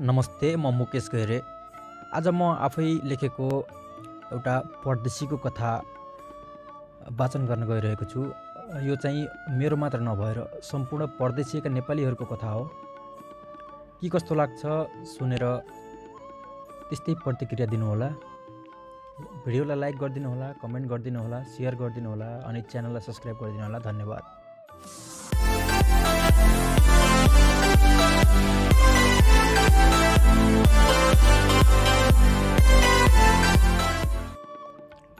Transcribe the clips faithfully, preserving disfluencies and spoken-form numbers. नमस्ते, म मुकेश गैरे। आज म आफै लेखेको एउटा परदेशीको कथा वाचन गर्न गइरहेको छु। यो चाहिँ मेरो मात्र नभएर सम्पूर्ण परदेशीका नेपालीहरूको कथा हो। के कस्तो लाग्छ सुनेर त्यस्तै प्रतिक्रिया दिनु होला। भिडियोलाई लाइक गरिदिनु होला, कमेन्ट गरिदिनु होला, शेयर गरिदिनु होला अनि च्यानललाई सब्स्क्राइब गरिदिनु होला। धन्यवाद।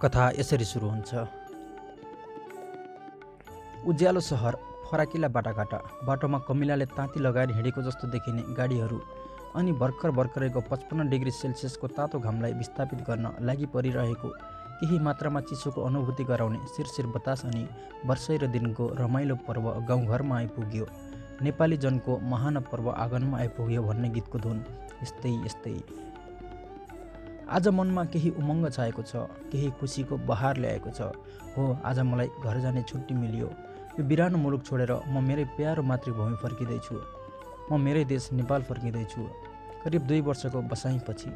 कथा यसरी सुरु हुन्छ। उज्यालो शहर, फराकिला बाटाघाटा। बाटोमा कमिलाले ताती लगाएर हिँडेको जस्तो देखिने गाडीहरू अनि भर्खर भर्खरैको पचपन्न डिग्री सेल्सियसको तातो घामलाई विस्थापित गर्न लागि परिरहेको केही मात्रामा चिसोको अनुभूति गराउने सिरसिर बतास अनि वर्षै र दिनको रमाइलो पर्व गाउँघरमा आइपुग्यो। नेपाली जनको महान पर्व आँगनमा आइपुग्यो भन्ने गीतको धुन यस्तै यस्तै। आज मनमा केही उमङ्ग छाएको छ, केही खुसीको बहार ल्याएको छ। हो, आज मलाई घर जाने छुट्टी मिलियो। यो बिरानो मुलुक छोडेर म मेरै प्यारो मातृभूमि फर्किँदैछु। म मेरै देश नेपाल फर्किँदैछु। करिब दुई वर्षको बसाइपछि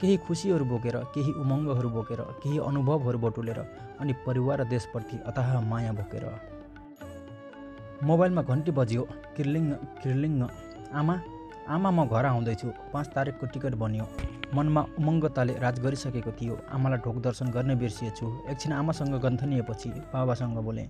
केही खुसीहरू बोकेर, केही उमङ्गहरू बोकेर, केही अनुभवहरू बटुलेर अनि परिवार र देशप्रति अथाह माया बोकेर। मोबाइलमा घन्टी बज्यो। किर्लिङ्ग किर्लिङ्ग। आमा आमा म घर आउँदैछु। पाँच तारिकको टिकट बन्यो। मनमा उमङ्गताले राज गरिसकेको थियो। आमालाई ढोक दर्शन गर्ने बिर्सिएछु। एकछिन आमासँग गन्थनिएपछि बाबासँग बोलेँ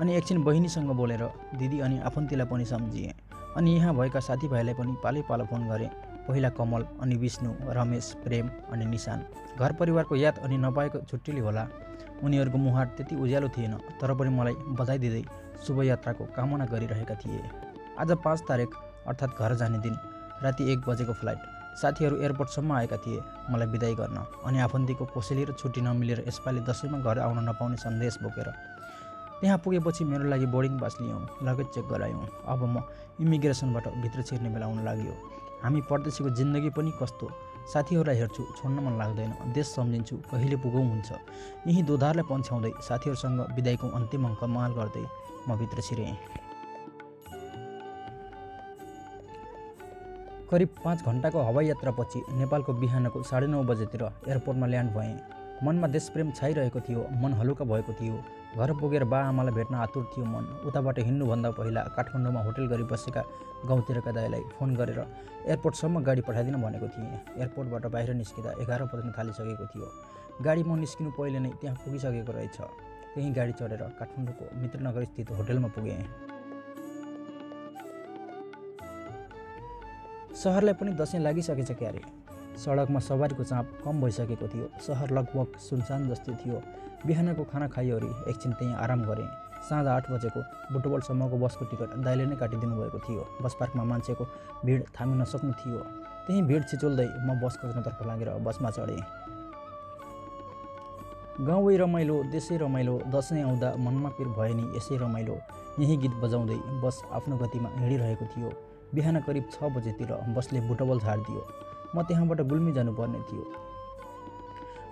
अनि एकछिन बहिनीसँग बोलेर दिदी अनि आफन्तीलाई पनि सम्झिएँ अनि यहाँ भएका साथीभाइलाई पनि पालै पालो फोन गरेँ। पहिला कमल अनि विष्णु, रमेश, प्रेम अनि निशान। घर परिवारको याद अनि नपाएको छुट्टीले होला उनीहरूको मुहार त्यति उज्यालो थिएन, तर पनि मलाई बधाई दिँदै शुभयात्राको कामना गरिरहेका थिए। आज पाँच तारिक अर्थात् घर जाने दिन राति एक बजेको फ्लाइट। साथीहरू एयरपोर्टसम्म आएका थिए मलाई बिदाई गर्न अनि आफन्तीको कोसेली र छुट्टी नमिलेर यसपालि दसैँमा घर आउन नपाउने सन्देश बोकेर। त्यहाँ पुगेपछि मेरो लागि बोर्डिङ पास लियौँ, लगेज चेक गरायौँ। अब म इमिग्रेसनबाट भित्र छिर्ने बेला आउन लाग्यो। हामी परदेशीको जिन्दगी पनि कस्तो। साथीहरूलाई हेर्छु, छोड्न मन लाग्दैन। देश सम्झिन्छु, कहिले पुगौँ हुन्छ। यही दोधारलाई पन्छ्याउँदै साथीहरूसँग बिदाईको अन्तिम अङ्क माल गर्दै म भित्र छिरेँ। करिब पाँच घन्टाको हवाई यात्रापछि नेपालको बिहानको साढे नौ बजेतिर एयरपोर्टमा ल्यान्ड भएँ। मनमा देशप्रेम छाइरहेको थियो, मन हलुका भएको थियो। घर पुगेर बा आमालाई भेट्न आतुर थियो मन। उताबाट हिँड्नुभन्दा पहिला काठमाडौँमा होटल गरी बसेका गाउँतिरका दाइलाई फोन गरेर एयरपोर्टसम्म गाडी पठाइदिन भनेको थिएँ। एयरपोर्टबाट बाहिर निस्किँदा एघार बज्न थालिसकेको थियो। गाडी म निस्किनु पहिले नै त्यहाँ पुगिसकेको रहेछ। त्यहीँ गाडी चढेर काठमाडौँको मित्रनगर स्थित होटलमा पुगेँ। सहरलाई पनि दसैँ लागिसकेछ क्यारे। सडकमा सवारीको चाप कम भइसकेको थियो। सहर लगभग सुनसान जस्तै थियो। बिहानको खाना खाइयो अरे एकछिन त्यहीँ आराम गरेँ। साँझ आठ बजेको बुटवलसम्मको बसको टिकट दाइले नै काटिदिनु भएको थियो। बस पार्कमा मान्छेको भिड थामिन नसक्नु थियो। त्यही भिड छिचोल्दै म बस खोज्नतर्फ लागेर बसमा चढेँ। गाउँै रमाइलो, देशै रमाइलो, दसैँ आउँदा मनमा पिर भयो नि यसै रमाइलो। यही गीत बजाउँदै बस आफ्नो गतिमा हिँडिरहेको थियो। बिहान करिब छ बजेतिर बसले बुटवल झारिदियो। म त्यहाँबाट गुल्मी जानुपर्ने थियो।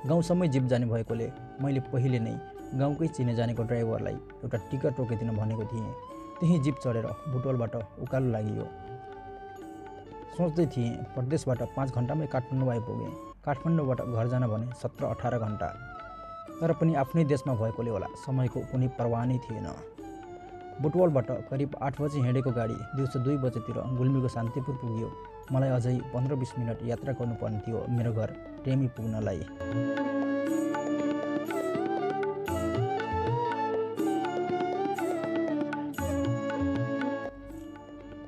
गाउँसम्मै जीप जाने भएकोले मैले पहिले नै गाउँकै चिने जानेको ड्राइभरलाई एउटा टिकट रोकिदिन भनेको थिएँ। त्यही जीप चढेर बुटवलबाट उकालो लागियो। सोच्दै थिएँ परदेशबाट पाँच घन्टामै काठमाडौँ आइपुगेँ। काठमाडौँबाट घर जान भने सत्र अठार घन्टा, तर पनि आफ्नै देशमा भएकोले होला समयको कुनै परवाह नै थिएन। बुटवलबाट करिब आठ बजे हिँडेको गाडी दिउँसो दुई बजेतिर गुल्मीको शान्तिपुर पुग्यो। मलाई अझै पन्ध्र बिस मिनट यात्रा गर्नुपर्ने थियो मेरो घर टेमी पुग्नलाई।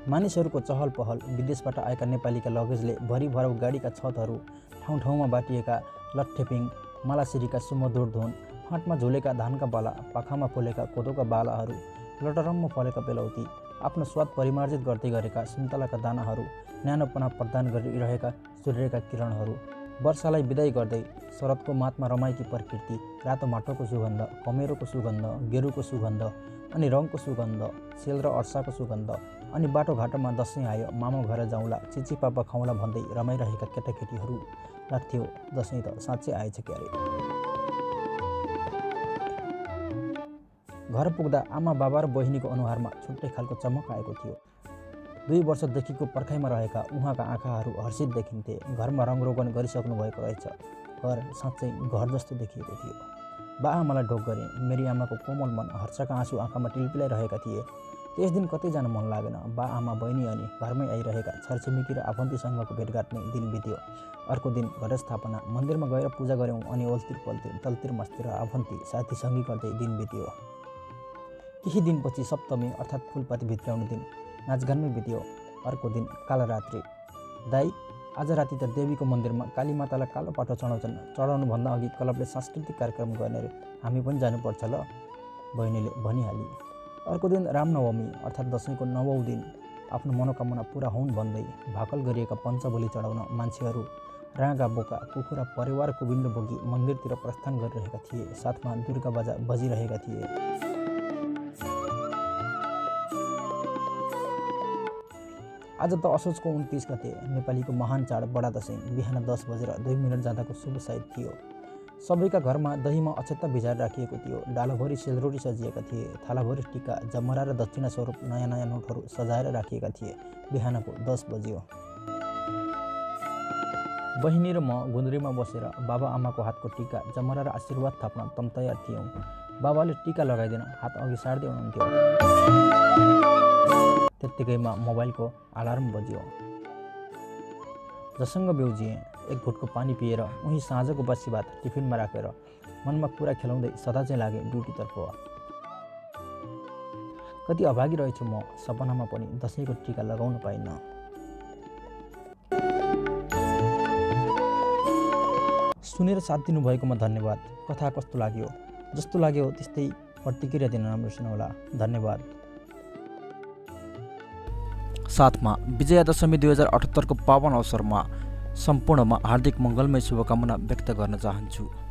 मानिसहरूको चहल पहल, विदेशबाट आएका नेपालीका लगेजले भरिभराउ गाडीका छतहरू, ठाउँ ठाउँमा बाटिएका लट्ठेपिङ, मालासिरीका सुमधुर धुन, फाँटमा झुलेका धानका बाला, पाखामा फुलेका कोदोका बालाहरू, लटरम्म फलेका बेलौती, आफ्नो स्वाद परिमार्जित गर्दै गरेका सुन्तलाका दानाहरू, न्यानोपना प्रदान गरिरहेका सूर्यका किरणहरू, वर्षालाई विदाई गर्दै शरदको मातमा रमाएकी प्रकृति, रातो माटोको सुगन्ध, कमेरोको सुगन्ध, गेरुको सुगन्ध अनि रङको सुगन्ध, सेल र अर्साको सुगन्ध अनि बाटोघाटोमा दसैँ आयो, मामा घर जाउँला, चिचीपापा खाउँला भन्दै रमाइरहेका केटाकेटीहरू। लाग्थ्यो दसैँ त साँच्चै आएछ क्यारे। घर पुग्दा आमा बाबा र बहिनीको अनुहारमा छुट्टै खालको चमक आएको थियो। दुई वर्ष देखिको पर्खाइमा रहेका उहाँका आँखाहरू हर्षित देखिन्थे। घरमा रङरोगन गरिसक्नु भएको रहेछ। घर साँच्चै घर जस्तो देखिए देखियो। बा आमालाई ढोक गरे। मेरी आमाको कोमल मन हर्षका आँसु आँखामा टिलपिलाइरहेका थिए। त्यस दिन कतै जान मन लागेन। बा आमा बहिनी अनि घरमै आइरहेका छरछिमेकी र आफन्तसँगको भेटघाट नै दिन बित्यो। अर्को दिन घटस्थापना, मन्दिरमा गएर पूजा गऱ्यौँ अनि ओल्तिर पल्तिर तलतिर मस्तिर आफन्ती साथीसँगै गर्दै दिन बित्यो। केही दिनपछि सप्तमी अर्थात् फुलपाती भित्राउने दिन नाचगानमै बित्यो। अर्को दिन कालरात्रि। दाई, आज राति त देवीको मन्दिरमा काली मातालाई कालो पाटो चढाउँछन्। चढाउनुभन्दा अघि क्लबले सांस्कृतिक कार्यक्रम गर्ने, हामी पनि जानुपर्छ ल, बहिनीले भनिहाली। अर्को दिन रामनवमी अर्थात् दसैँको नवौं दिन। आफ्नो मनोकामना पूरा हुन् भन्दै भाकल गरिएका पञ्चबली चढाउन मान्छेहरू राँगा बोका कुखुरा परिवार कुबिन्द बोकी मन्दिरतिर प्रस्थान गरिरहेका थिए। साथमा दुर्गा बाजा बजिरहेका थिए। आज त असोजको उन्तीस गते नेपालीको महान चाड बडा दशैं बिहान दस बजेर दुई मिनट जाँदाको शुभ साइत थियो। सबैका घरमा दहीमा अक्षता भिजाएर राखिएको थियो। डालोभरि सेलरोटी सजिएका थिए। थालाभरि टिका जमरा र दक्षिणा स्वरूप नयाँ नयाँ नोटहरू सजाएर राखिएका थिए। बिहानको दस बज्यो। बहिनी र म गुन्द्रीमा बसेर बाबा आमाको हातको टिका जमरा र आशीर्वाद थाप्न तम्तयार थियौँ। बाबाले टिका लगाइदिन हात अघि सार्दै हुनुहुन्थ्यो। त्यत्तिकैमा मोबाइलको अलार्म बज्यो। जससँग बेउजिएँ। एक घुटको पानी पिएर उही साँझको बासी भात टिफिनमा राखेर मनमा कुरा खेलाउँदै सदा चाहिँ लागे ड्युटीतर्फ। कति अभागी रहेछु म, सपनामा पनि दसैँको टिका लगाउन पाइनँ। सुनेर साथ दिनुभएकोमा धन्यवाद। कथा कस्तो लाग्यो? जस्तो लाग्यो त्यस्तै प्रतिक्रिया दिन नबिर्सनु होला। धन्यवाद। साथमा विजया दशमी दुई हजार अठहत्तर को पावन अवसर में संपूर्ण में हार्दिक मंगलमय शुभकामना व्यक्त गर्न चाहन्छु।